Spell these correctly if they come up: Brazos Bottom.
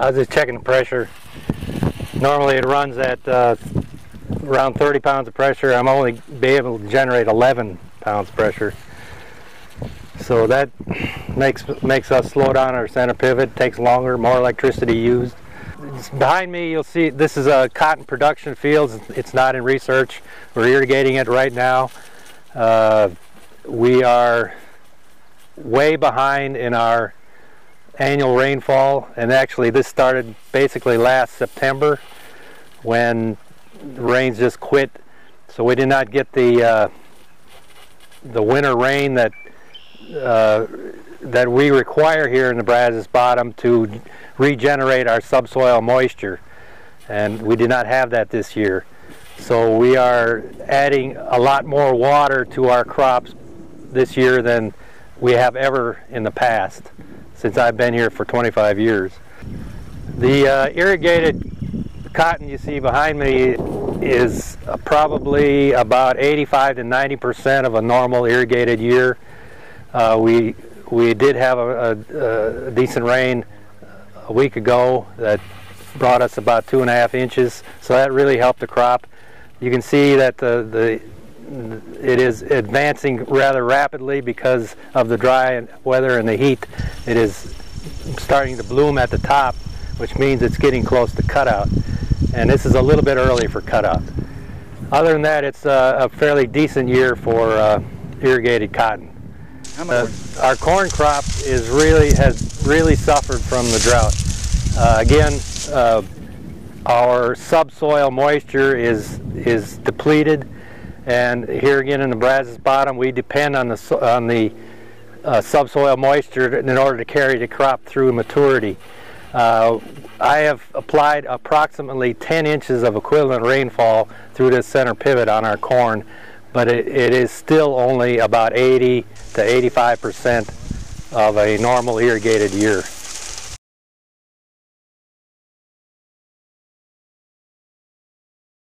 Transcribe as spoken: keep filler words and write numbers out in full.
I was just checking the pressure. Normally it runs at uh, around thirty pounds of pressure. I'm only be able to generate eleven pounds of pressure. So that makes makes us slow down our center pivot. Takes longer, more electricity used. It's behind me, you'll see this is a cotton production field. It's not in research. We're irrigating it right now. Uh, we are way behind in our annual rainfall, and actually this started basically last September when the rains just quit. So we did not get the uh, the winter rain that Uh, that we require here in the Brazos Bottom to regenerate our subsoil moisture, and we did not have that this year. So we are adding a lot more water to our crops this year than we have ever in the past since I've been here for twenty-five years. The uh, irrigated cotton you see behind me is probably about eighty-five to ninety percent of a normal irrigated year. Uh, we we did have a, a, a decent rain a week ago that brought us about two and a half inches, so that really helped the crop. You can see that the, the it is advancing rather rapidly because of the dry weather and the heat. It is starting to bloom at the top, which means it's getting close to cutout, and this is a little bit early for cutout. Other than that, it's a, a fairly decent year for uh, irrigated cotton. Uh, our corn crop is really has really suffered from the drought. Uh, again, uh, our subsoil moisture is is depleted, and here again in the Brazos Bottom, we depend on the on the uh, subsoil moisture in order to carry the crop through maturity. Uh, I have applied approximately ten inches of equivalent rainfall through this center pivot on our corn, but it, it is still only about eighty to eighty-five percent of a normal irrigated year.